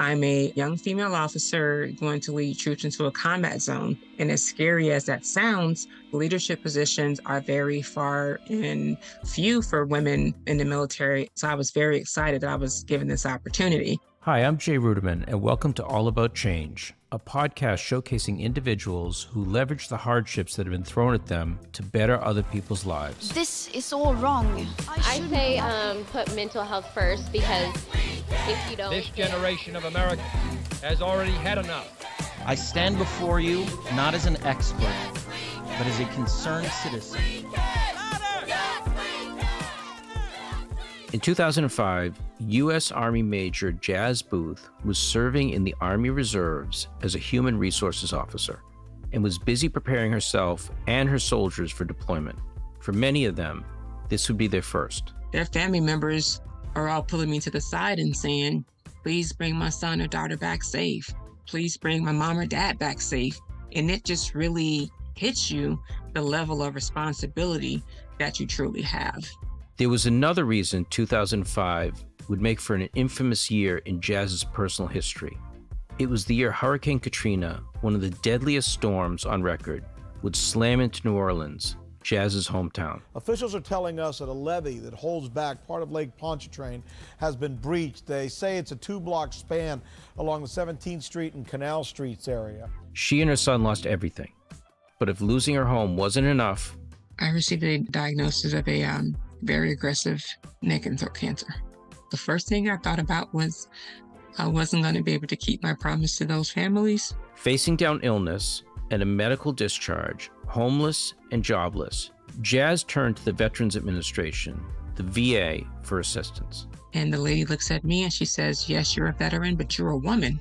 I'm a young female officer going to lead troops into a combat zone. And as scary as that sounds, leadership positions are very far and few for women in the military. So I was very excited that I was given this opportunity. Hi, I'm Jay Ruderman, and welcome to All About Change, a podcast showcasing individuals who leverage the hardships that have been thrown at them to better other people's lives. This is all wrong. I say put mental health first, because if you don't... This generation of America has already had enough. I stand before you not as an expert, but as a concerned citizen. In 2005, U.S. Army Major Jas Boothe was serving in the Army Reserves as a human resources officer and was busy preparing herself and her soldiers for deployment. For many of them, this would be their first. Their family members are all pulling me to the side and saying, please bring my son or daughter back safe. Please bring my mom or dad back safe. And it just really hits you, the level of responsibility that you truly have. There was another reason 2005 would make for an infamous year in Jas's personal history. It was the year Hurricane Katrina, one of the deadliest storms on record, would slam into New Orleans, Jas's hometown. Officials are telling us that a levee that holds back part of Lake Pontchartrain has been breached. They say it's a 2-block span along the 17th Street and Canal Streets area. She and her son lost everything. But if losing her home wasn't enough... I received a diagnosis of a very aggressive neck and throat cancer. The first thing I thought about was I wasn't going to be able to keep my promise to those families. Facing down illness and a medical discharge, homeless and jobless, Jas turned to the Veterans Administration, the VA, for assistance. And the lady looks at me and she says, yes, you're a veteran, but you're a woman.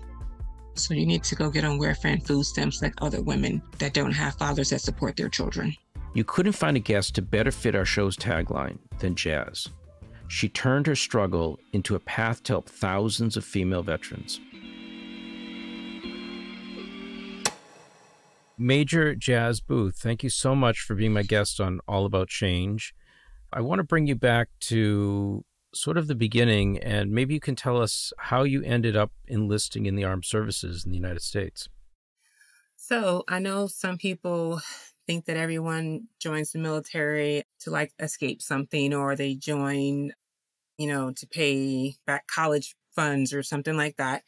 So you need to go get on welfare and food stamps like other women that don't have fathers that support their children. You couldn't find a guest to better fit our show's tagline than Jas. She turned her struggle into a path to help thousands of female veterans. Major Jas Boothe, thank you so much for being my guest on All About Change. I want to bring you back to sort of the beginning, and maybe you can tell us how you ended up enlisting in the armed services in the United States. So I know some people think that everyone joins the military to like escape something, or they join, you know, to pay back college funds or something like that.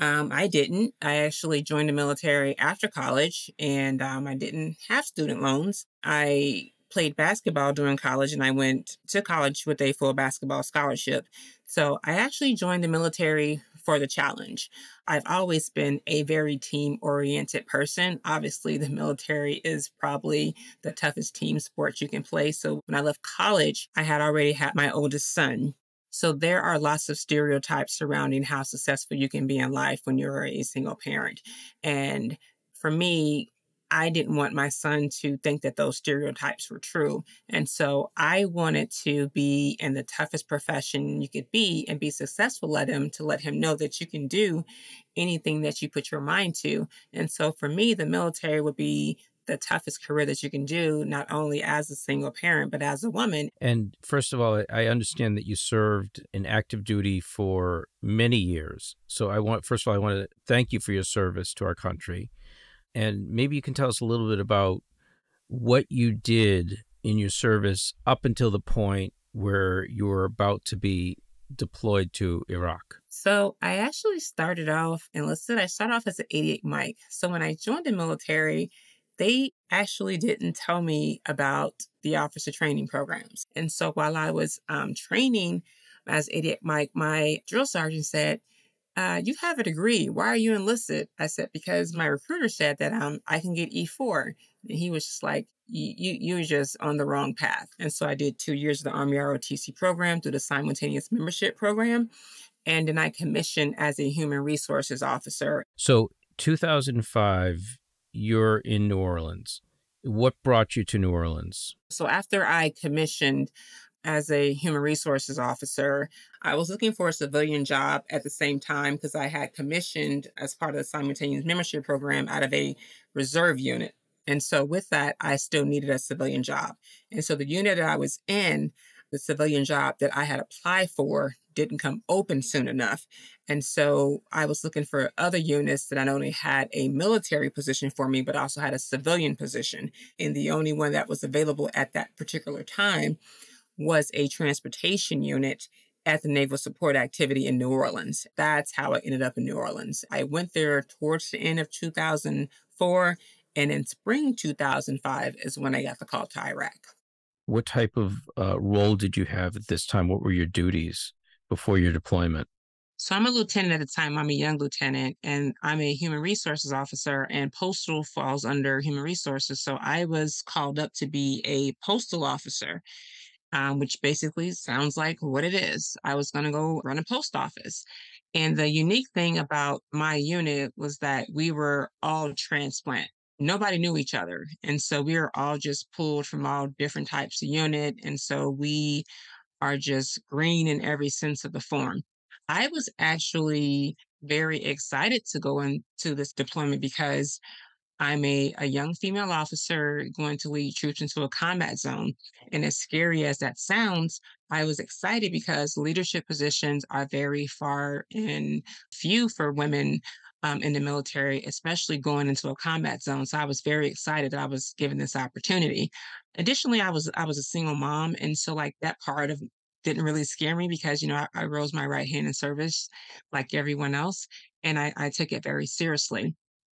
I didn't. I actually joined the military after college, and I didn't have student loans. I played basketball during college, and I went to college with a full basketball scholarship. So I actually joined the military for the challenge. I've always been a very team-oriented person. Obviously, the military is probably the toughest team sport you can play. So when I left college, I had already had my oldest son. So there are lots of stereotypes surrounding how successful you can be in life when you're a single parent. And for me, I didn't want my son to think that those stereotypes were true. And so I wanted to be in the toughest profession you could be and be successful at him, to let him know that you can do anything that you put your mind to. And so for me, the military would be the toughest career that you can do, not only as a single parent, but as a woman. And first of all, I understand that you served in active duty for many years. So I want to thank you for your service to our country. And maybe you can tell us a little bit about what you did in your service up until the point where you were about to be deployed to Iraq. So I actually started off enlisted. I started off as an 88 Mike. So when I joined the military, they actually didn't tell me about the officer training programs. And so while I was training as 88 Mike, my drill sergeant said, you have a degree. Why are you enlisted? I said, because my recruiter said that I can get E4. And he was just like, you're just on the wrong path. And so I did 2 years of the Army ROTC program through the simultaneous membership program. And then I commissioned as a human resources officer. So 2005, you're in New Orleans. What brought you to New Orleans? So after I commissioned as a human resources officer, I was looking for a civilian job at the same time because I had commissioned as part of the simultaneous membership program out of a reserve unit. And so with that, I still needed a civilian job. And so the unit that I was in, the civilian job that I had applied for didn't come open soon enough. And so I was looking for other units that not only had a military position for me, but also had a civilian position. And the only one that was available at that particular time was a transportation unit at the Naval Support Activity in New Orleans. That's how I ended up in New Orleans. I went there towards the end of 2004, and in spring 2005 is when I got the call to Iraq. What type of role did you have at this time? What were your duties before your deployment? So I'm a lieutenant at the time. I'm a young lieutenant, and I'm a human resources officer, and postal falls under human resources. So I was called up to be a postal officer, which basically sounds like what it is. I was going to go run a post office. And the unique thing about my unit was that we were all transplant. Nobody knew each other. And so we were all just pulled from all different types of unit. And so we are just green in every sense of the form. I was actually very excited to go into this deployment because I'm a young female officer going to lead troops into a combat zone. And as scary as that sounds, I was excited because leadership positions are very far and few for women in the military, especially going into a combat zone. So I was very excited that I was given this opportunity. Additionally, I was a single mom. And so like that part of didn't really scare me because, you know, I rose my right hand in service like everyone else. And I took it very seriously.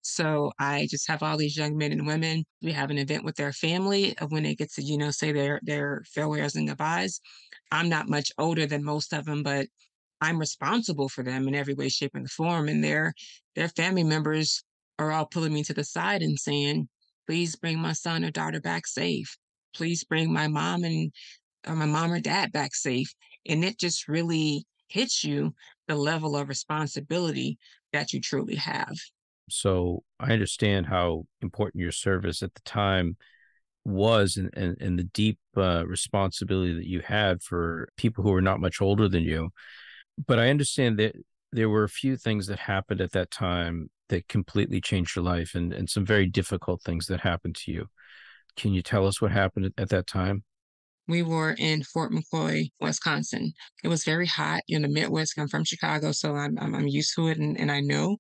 So I just have all these young men and women. We have an event with their family of when they get to, you know, say their farewells and goodbyes. I'm not much older than most of them, but I'm responsible for them in every way, shape, and form. And their family members are all pulling me to the side and saying, please bring my son or daughter back safe. Please bring my mom and or my mom or dad back safe. And it just really hits you the level of responsibility that you truly have. So I understand how important your service at the time was and the deep responsibility that you had for people who were not much older than you. But I understand that there were a few things that happened at that time that completely changed your life and some very difficult things that happened to you. Can you tell us what happened at that time? We were in Fort McCoy, Wisconsin. It was very hot in the Midwest. I'm from Chicago, so I'm used to it and I know.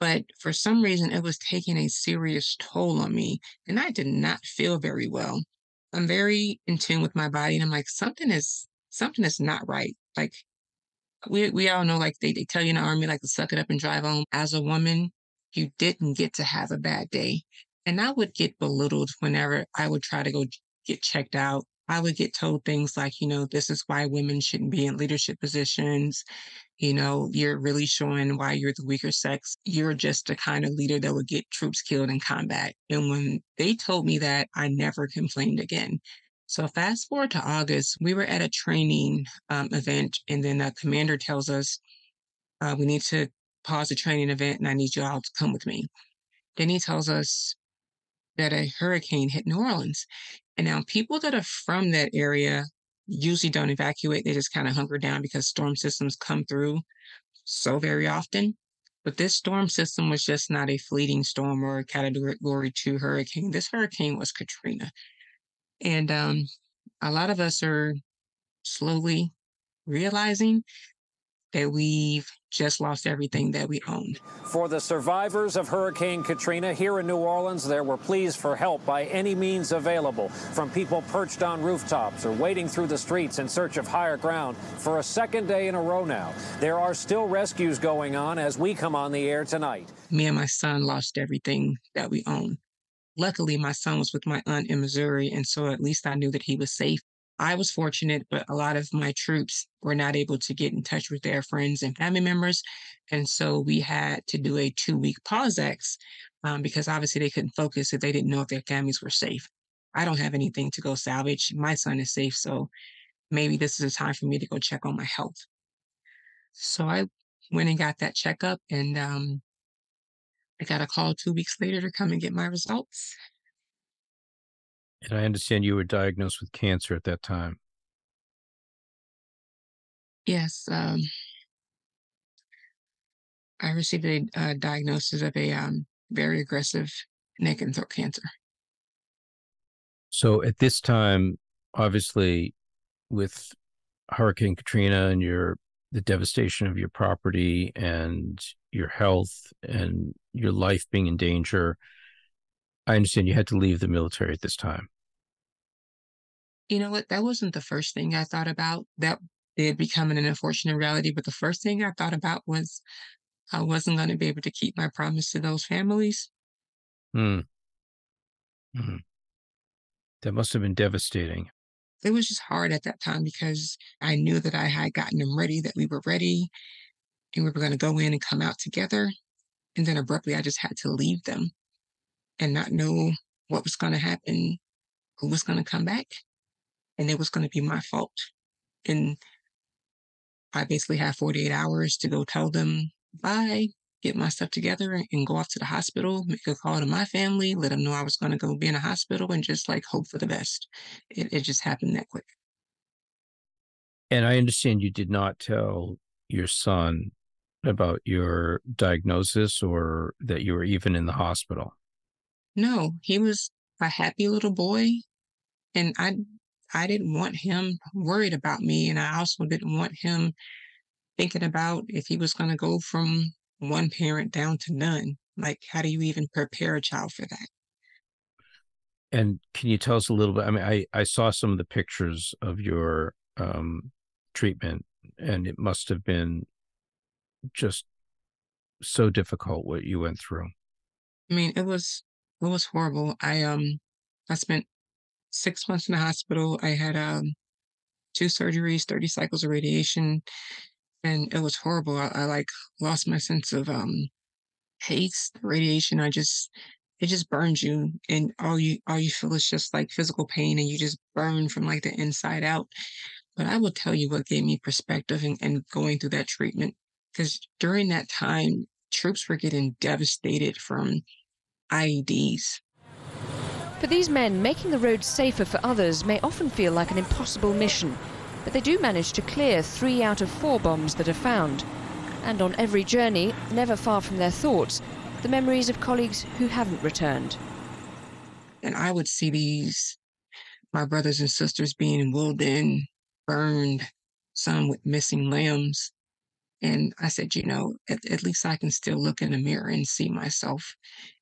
But for some reason, it was taking a serious toll on me, and I did not feel very well. I'm very in tune with my body, and I'm like, something is not right. Like we all know, like they tell you in the Army, like to suck it up and drive on. As a woman, you didn't get to have a bad day. And I would get belittled whenever I would try to go get checked out. I would get told things like, you know, this is why women shouldn't be in leadership positions. You know, you're really showing why you're the weaker sex. You're just the kind of leader that would get troops killed in combat. And when they told me that, I never complained again. So fast forward to August, we were at a training event, and then the commander tells us, we need to pause the training event, and I need you all to come with me. Then he tells us that a hurricane hit New Orleans. And now people that are from that area usually don't evacuate. They just kind of hunker down because storm systems come through so very often. But this storm system was just not a fleeting storm or a Category 2 hurricane. This hurricane was Katrina. And a lot of us are slowly realizing that we've just lost everything that we owned. For the survivors of Hurricane Katrina here in New Orleans, there were pleas for help by any means available, from people perched on rooftops or wading through the streets in search of higher ground for a second day in a row now. There are still rescues going on as we come on the air tonight. Me and my son lost everything that we owned. Luckily, my son was with my aunt in Missouri, and so at least I knew that he was safe. I was fortunate, but a lot of my troops were not able to get in touch with their friends and family members. And so we had to do a 2-week pause because obviously they couldn't focus if they didn't know if their families were safe. I don't have anything to go salvage. My son is safe, so maybe this is a time for me to go check on my health. So I went and got that checkup, and I got a call 2 weeks later to come and get my results. And I understand you were diagnosed with cancer at that time. Yes. I received a diagnosis of a very aggressive neck and throat cancer. So at this time, obviously, with Hurricane Katrina and your the devastation of your property and your health and your life being in danger, I understand you had to leave the military at this time. You know what? That wasn't the first thing I thought about. That did become an unfortunate reality. But the first thing I thought about was I wasn't going to be able to keep my promise to those families. Hmm. Mm-hmm. That must have been devastating. It was just hard at that time because I knew that I had gotten them ready, that we were ready, and we were going to go in and come out together. And then abruptly, I just had to leave them and not know what was going to happen, who was going to come back, and it was going to be my fault. And I basically had 48 hours to go tell them bye, get my stuff together and go off to the hospital, make a call to my family, let them know I was going to go be in a hospital and just like hope for the best. It just happened that quick. And I understand you did not tell your son about your diagnosis or that you were even in the hospital. No, he was a happy little boy. And I didn't want him worried about me. And I also didn't want him thinking about if he was going to go from one parent down to none. Like, how do you even prepare a child for that? And can you tell us a little bit? I mean, I saw some of the pictures of your treatment, and it must have been just so difficult what you went through. I mean, it was horrible. I spent 6 months in the hospital. I had 2 surgeries, 30 cycles of radiation. And it was horrible. I like lost my sense of taste. Radiation. It just burns you, and all you feel is just like physical pain, and you just burn from like the inside out. But I will tell you what gave me perspective and going through that treatment, because during that time, troops were getting devastated from IEDs. For these men, making the roads safer for others may often feel like an impossible mission. But they do manage to clear 3 out of 4 bombs that are found. And on every journey, never far from their thoughts, the memories of colleagues who haven't returned. And I would see my brothers and sisters being wheeled in, burned, some with missing limbs. And I said, you know, at least I can still look in the mirror and see myself.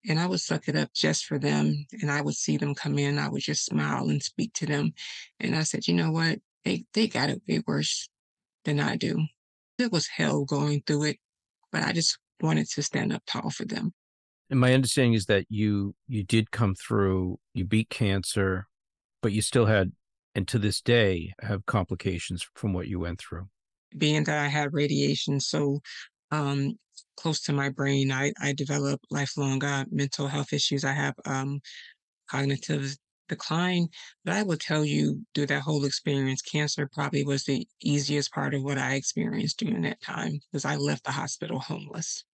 And I would suck it up just for them. And I would see them come in. I would just smile and speak to them. And I said, you know what? They got it way worse than I do. It was hell going through it, but I just wanted to stand up tall for them. And my understanding is that you did come through, you beat cancer, but you still had, and to this day, have complications from what you went through. Being that I had radiation so close to my brain, I developed lifelong mental health issues. I have cognitive decline, but I will tell you through that whole experience, cancer probably was the easiest part of what I experienced during that time because I left the hospital homeless.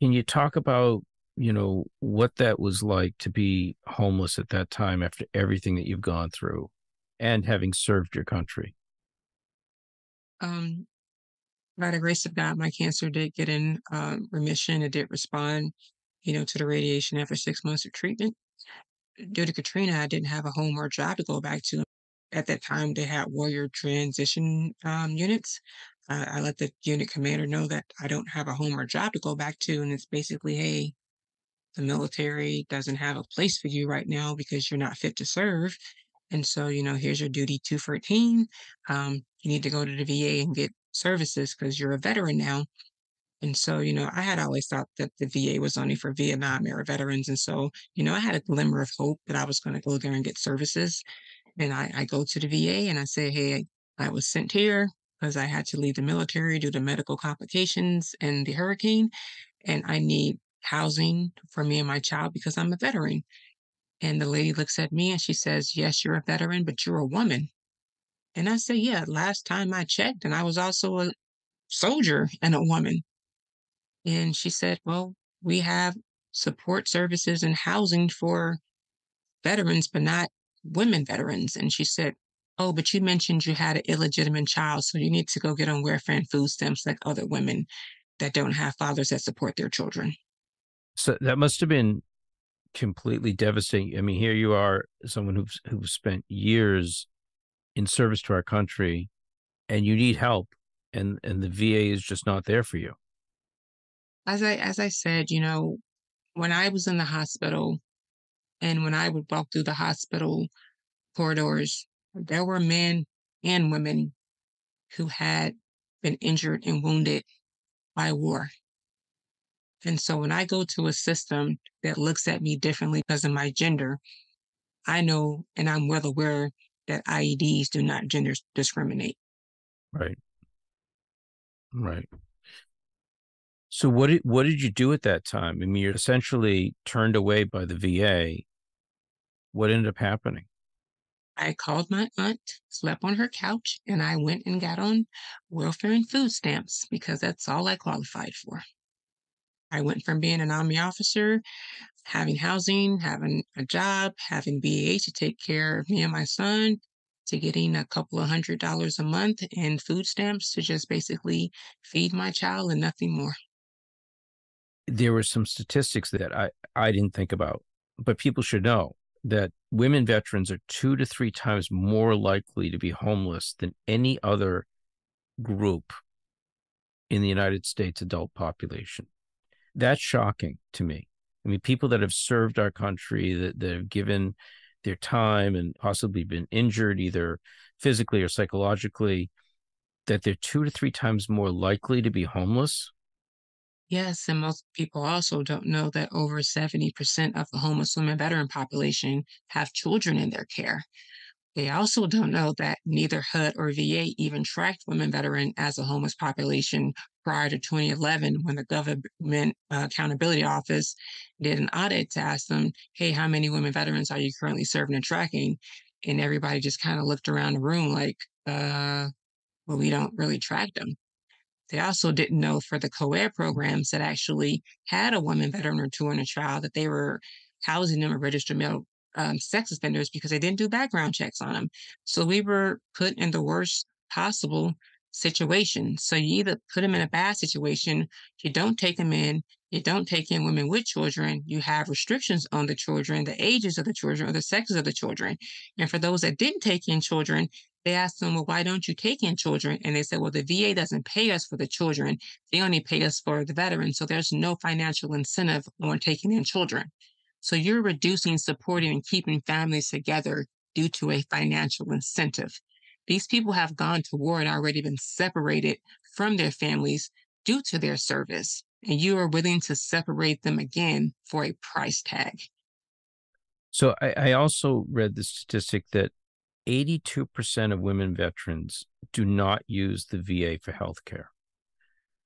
Can you talk about, you know, what that was like to be homeless at that time after everything that you've gone through and having served your country? By the grace of God, my cancer did get in remission. It did respond, you know, to the radiation after 6 months of treatment. Due to Katrina, I didn't have a home or job to go back to. At that time, they had warrior transition units. I let the unit commander know that I don't have a home or job to go back to. And it's basically, hey, the military doesn't have a place for you right now because you're not fit to serve. And so, you know, here's your duty 214. You need to go to the VA and get services because you're a veteran now. And so, you know, I had always thought that the VA was only for Vietnam era veterans. And so, you know, I had a glimmer of hope that I was going to go there and get services. And I go to the VA and I say, hey, I was sent here because I had to leave the military due to medical complications and the hurricane. And I need housing for me and my child because I'm a veteran. And the lady looks at me and she says, yes, you're a veteran, but you're a woman. And I say, yeah, last time I checked, and I was also a soldier and a woman. And she said, well, we have support services and housing for veterans, but not women veterans. And she said, oh, but you mentioned you had an illegitimate child, so you need to go get on welfare and food stamps like other women that don't have fathers that support their children. So that must have been completely devastating. I mean, here you are, someone who's spent years in service to our country, and you need help and the VA is just not there for you? As I said, you know, when I was in the hospital and when I would walk through the hospital corridors, there were men and women who had been injured and wounded by war. And so when I go to a system that looks at me differently because of my gender, I know and I'm well aware that IEDs do not gender discriminate. Right. Right. So what did you do at that time? I mean, you're essentially turned away by the VA. What ended up happening? I called my aunt, slept on her couch, and I went and got on welfare and food stamps because that's all I qualified for. I went from being an Army officer, having housing, having a job, having VA to take care of me and my son, to getting a couple of $100 a month and food stamps to just basically feed my child and nothing more. There were some statistics that I didn't think about, but people should know that women veterans are 2 to 3 times more likely to be homeless than any other group in the United States adult population. That's shocking to me. I mean, people that have served our country, that have given their time and possibly been injured either physically or psychologically, that they're 2 to 3 times more likely to be homeless. Yes, and most people also don't know that over 70% of the homeless women veteran population have children in their care. They also don't know that neither HUD or VA even tracked women veteran as a homeless population prior to 2011, when the Government Accountability Office did an audit to ask them, hey, how many women veterans are you currently serving and tracking? And everybody just kind of looked around the room like, well, we don't really track them. They also didn't know for the co-ed programs that actually had a woman veteran or two in a trial that they were housing them or registered male sex offenders because they didn't do background checks on them. So we were put in the worst possible situation. So you either put them in a bad situation, you don't take them in, you don't take in women with children, you have restrictions on the children, the ages of the children, or the sexes of the children. And for those that didn't take in children, they asked them, well, why don't you take in children? And they said, well, the VA doesn't pay us for the children. They only pay us for the veterans. So there's no financial incentive on taking in children. So you're reducing, supporting, and keeping families together due to a financial incentive. These people have gone to war and already been separated from their families due to their service. And you are willing to separate them again for a price tag. So I also read the statistic that 82% of women veterans do not use the VA for health care.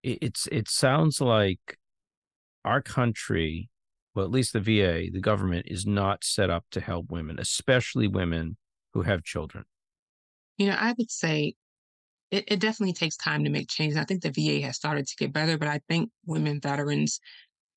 It sounds like our country, well, at least the VA, the government, is not set up to help women, especially women who have children. You know, I would say it definitely takes time to make change. I think the VA has started to get better, but I think women veterans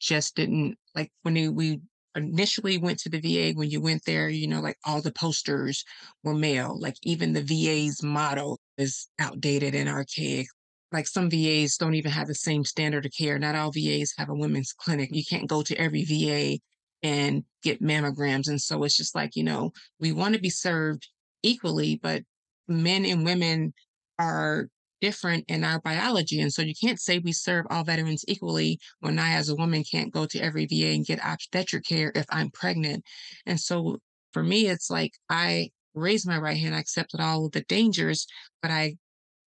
just didn't, like when we initially went to the VA, when you went there, you know, like all the posters were male, like even the VA's motto is outdated and archaic. Like some VAs don't even have the same standard of care. Not all VAs have a women's clinic. You can't go to every VA and get mammograms. And so it's just like, you know, we want to be served equally, but men and women are different in our biology. And so you can't say we serve all veterans equally when I, as a woman, can't go to every VA and get obstetric care if I'm pregnant. And so for me, it's like I raised my right hand, I accepted all of the dangers, but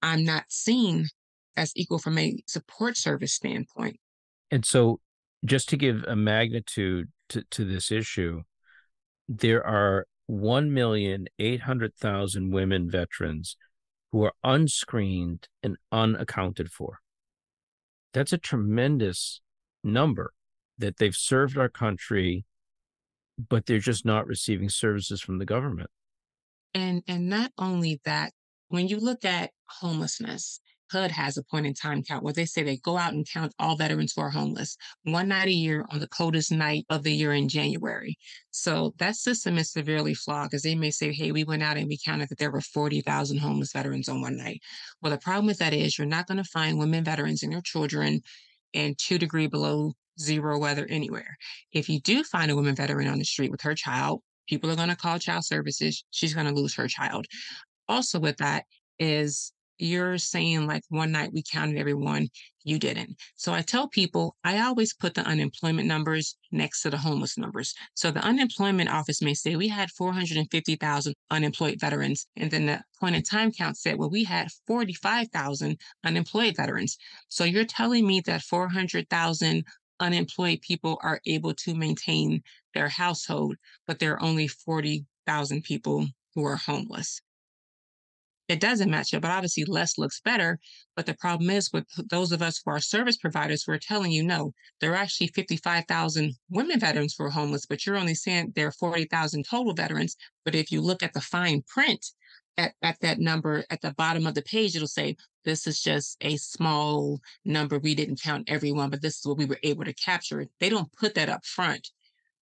I'm not seen as equal from a support service standpoint. And so just to give a magnitude to this issue, there are 1,800,000 women veterans who are unscreened and unaccounted for. That's a tremendous number that they've served our country, but they're just not receiving services from the government. And not only that, when you look at homelessness, HUD has a point in time count where they say they go out and count all veterans who are homeless one night a year on the coldest night of the year in January. So that system is severely flawed because they may say, hey, we went out and we counted that there were 40,000 homeless veterans on one night. Well, the problem with that is you're not going to find women veterans and their children in 2 degrees below zero weather anywhere. If you do find a woman veteran on the street with her child, people are going to call child services. She's going to lose her child. Also with that is you're saying like one night we counted everyone, you didn't. So I tell people, I always put the unemployment numbers next to the homeless numbers. So the unemployment office may say we had 450,000 unemployed veterans. And then the point in time count said, well, we had 45,000 unemployed veterans. So you're telling me that 400,000 unemployed people are able to maintain their household, but there are only 40,000 people who are homeless. It doesn't match up, but obviously less looks better. But the problem is with those of us who are service providers, we're telling you, no, there are actually 55,000 women veterans who are homeless, but you're only saying there are 40,000 total veterans. But if you look at the fine print at that number at the bottom of the page, it'll say, this is just a small number. We didn't count everyone, but this is what we were able to capture. They don't put that up front,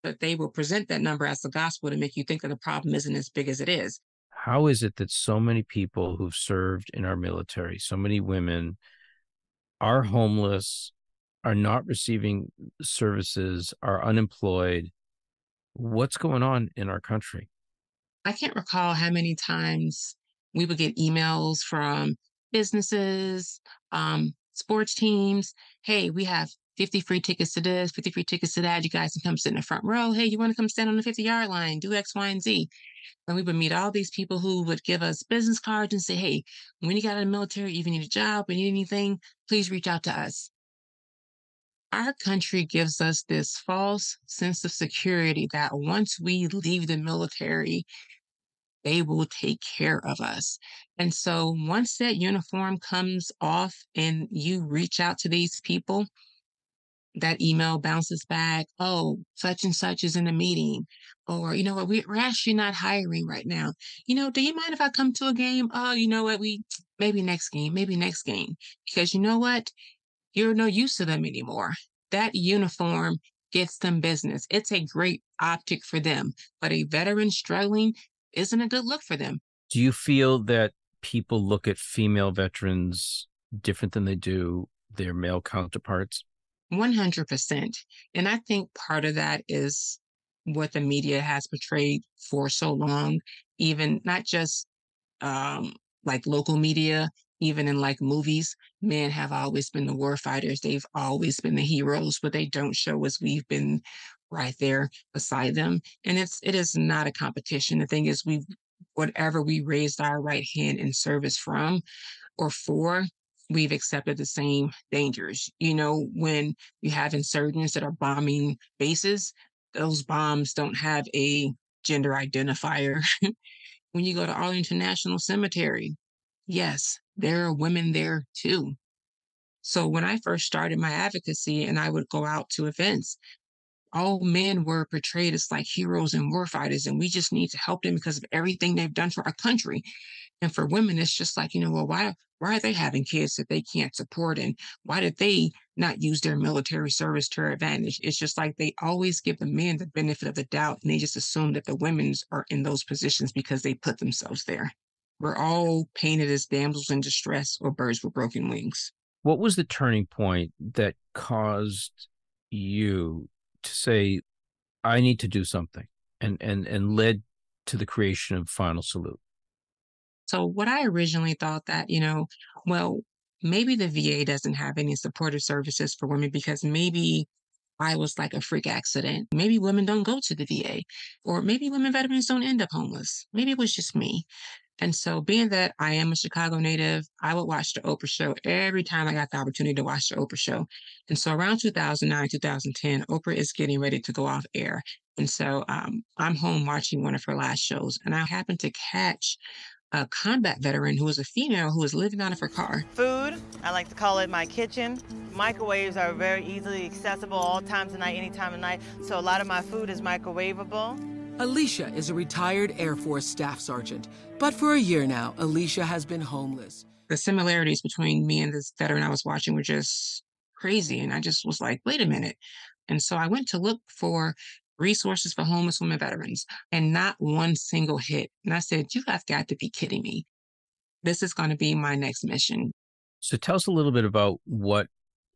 but they will present that number as the gospel to make you think that the problem isn't as big as it is. How is it that so many people who've served in our military, so many women, are homeless, are not receiving services, are unemployed? What's going on in our country? I can't recall how many times we would get emails from businesses, sports teams. Hey, we have 50 free tickets to this, 50 free tickets to that. You guys can come sit in the front row. Hey, you want to come stand on the 50-yard line, do X, Y, and Z. And we would meet all these people who would give us business cards and say, hey, when you got out of the military, even need a job, when you need anything, please reach out to us. Our country gives us this false sense of security that once we leave the military, they will take care of us. And so once that uniform comes off and you reach out to these people, that email bounces back. Oh, such and such is in a meeting. Or, you know what, we're actually not hiring right now. You know, do you mind if I come to a game? Oh, you know what, maybe next game. Because you know what? You're no use to them anymore. That uniform gets them business. It's a great optic for them, but a veteran struggling isn't a good look for them. Do you feel that people look at female veterans different than they do their male counterparts? 100%. And I think part of that is what the media has portrayed for so long, even not just like local media, even in like movies. Men have always been the war fighters. They've always been the heroes, but they don't show us we've been right there beside them. And it is not a competition. The thing is, whatever we raised our right hand in service from or for, we've accepted the same dangers. You know, when you have insurgents that are bombing bases, those bombs don't have a gender identifier. When you go to Arlington National Cemetery, yes, there are women there too. So when I first started my advocacy and I would go out to events, all men were portrayed as like heroes and warfighters, and we just need to help them because of everything they've done for our country. And for women, it's just like, you know, well, why are they having kids that they can't support? And why did they not use their military service to their advantage? It's just like they always give the men the benefit of the doubt, and they just assume that the women are in those positions because they put themselves there. We're all painted as damsels in distress or birds with broken wings. What was the turning point that caused you to say, I need to do something, and led to the creation of Final Salute? So what I originally thought that, you know, well, maybe the VA doesn't have any supportive services for women because maybe I was like a freak accident. Maybe women don't go to the VA, or maybe women veterans don't end up homeless. Maybe it was just me. And so being that I am a Chicago native, I would watch the Oprah show every time I got the opportunity to watch the Oprah show. And so around 2009, 2010, Oprah is getting ready to go off air. And so I'm home watching one of her last shows, and I happened to catch a combat veteran who was a female who was living out of her car. Food, I like to call it my kitchen. Microwaves are very easily accessible all times of night, any time of night. So a lot of my food is microwavable. Alicia is a retired Air Force staff sergeant, but for a year now, Alicia has been homeless. The similarities between me and this veteran I was watching were just crazy. And I just was like, wait a minute. And so I went to look for resources for homeless women veterans, and not one single hit. And I said, you have got to be kidding me. This is going to be my next mission. So tell us a little bit about what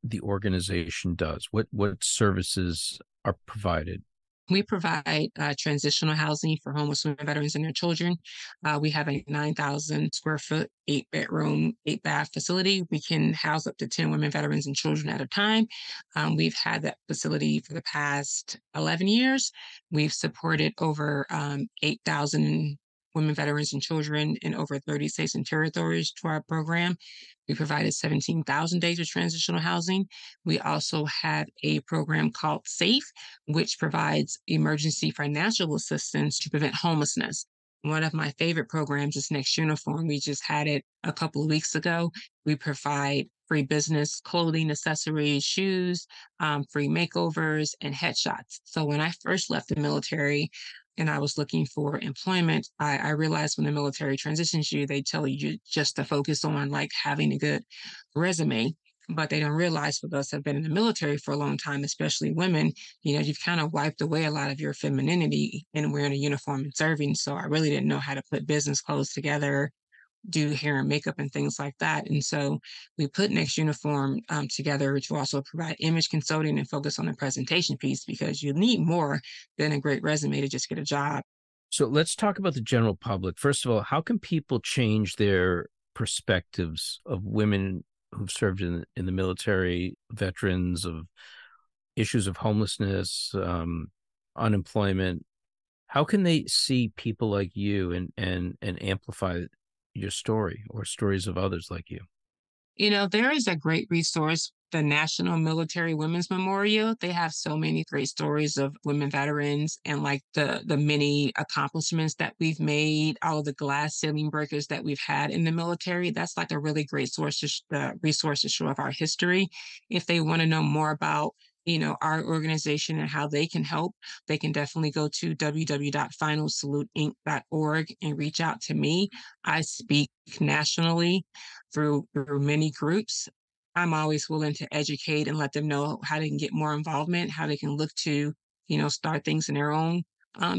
the organization does. What services are provided? We provide transitional housing for homeless women, veterans, and their children. We have a 9,000 square foot, 8-bedroom, 8-bath facility. We can house up to 10 women, veterans, and children at a time. We've had that facility for the past 11 years. We've supported over 8,000 women, veterans, and children in over 30 states and territories to our program. We provided 17,000 days of transitional housing. We also have a program called SAFE, which provides emergency financial assistance to prevent homelessness. One of my favorite programs is Next Uniform. We just had it a couple of weeks ago. We provide free business, clothing, accessories, shoes, free makeovers, and headshots. So when I first left the military, and I was looking for employment, I realized when the military transitions you, they tell you just to focus on like having a good resume, but they don't realize for those that have been in the military for a long time, especially women, you know, you've kind of wiped away a lot of your femininity in wearing a uniform and serving. So I really didn't know how to put business clothes together, do hair and makeup and things like that. And so we put Next Uniform together to also provide image consulting and focus on the presentation piece, because you need more than a great resume to just get a job. So let's talk about the general public. First of all, how can people change their perspectives of women who've served in the military, veterans, of issues of homelessness, unemployment? How can they see people like you and amplify your story or stories of others like you? You know, there is a great resource, the National Military Women's Memorial. They have so many great stories of women veterans and like the many accomplishments that we've made, all of the glass ceiling breakers that we've had in the military. That's like a really great source, resource to show of our history. If they want to know more about, you know, our organization and how they can help, they can definitely go to www.finalsaluteinc.org and reach out to me. I speak nationally through many groups. I'm always willing to educate and let them know how they can get more involvement, how they can look to, you know, start things in their own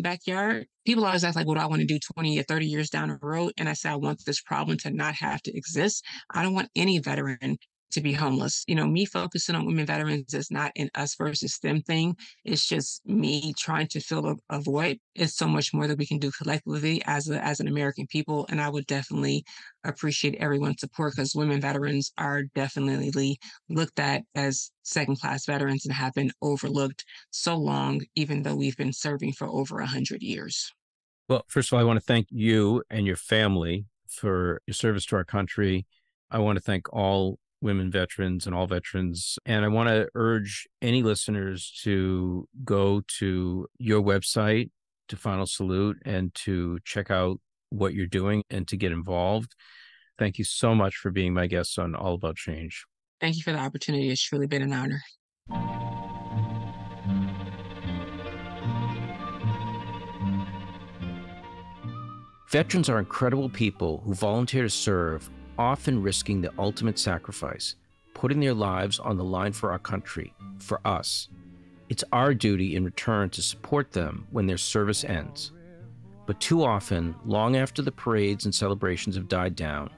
backyard. People always ask, like, what do I want to do 20 or 30 years down the road? And I say, I want this problem to not have to exist. I don't want any veteran to be homeless. You know, me focusing on women veterans is not an us versus them thing. It's just me trying to fill a void. It's so much more that we can do collectively as an American people. And I would definitely appreciate everyone's support, because women veterans are definitely looked at as second-class veterans and have been overlooked so long, even though we've been serving for over 100 years. Well, first of all, I want to thank you and your family for your service to our country. I want to thank all women veterans and all veterans. And I want to urge any listeners to go to your website, to Final Salute, and to check out what you're doing and to get involved. Thank you so much for being my guest on All About Change. Thank you for the opportunity. It's truly been an honor. Veterans are incredible people who volunteer to serve, often risking the ultimate sacrifice, putting their lives on the line for our country, for us. It's our duty in return to support them when their service ends. But too often, long after the parades and celebrations have died down,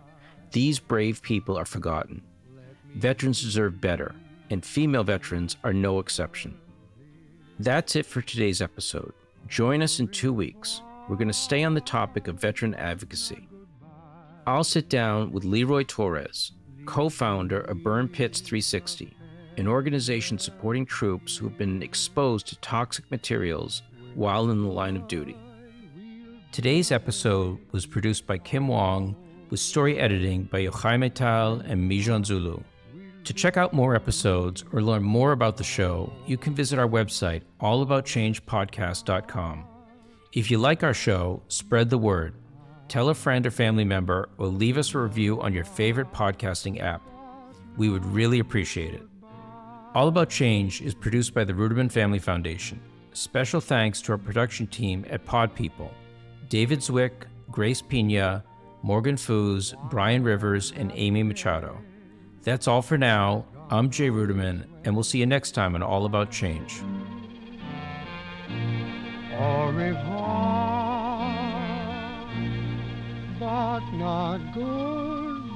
these brave people are forgotten. Veterans deserve better, and female veterans are no exception. That's it for today's episode. Join us in 2 weeks. We're going to stay on the topic of veteran advocacy. I'll sit down with Leroy Torres, co-founder of Burn Pits 360, an organization supporting troops who have been exposed to toxic materials while in the line of duty. Today's episode was produced by Kim Wong, with story editing by Yochai Maital and Mijan Zulu. To check out more episodes or learn more about the show, you can visit our website, allaboutchangepodcast.com. If you like our show, spread the word. Tell a friend or family member, or leave us a review on your favorite podcasting app. We would really appreciate it. All About Change is produced by the Ruderman Family Foundation. Special thanks to our production team at Pod People, David Zwick, Grace Pina, Morgan Foos, Brian Rivers, and Amy Machado. That's all for now. I'm Jay Ruderman, and we'll see you next time on All About Change. Au revoir. But not good.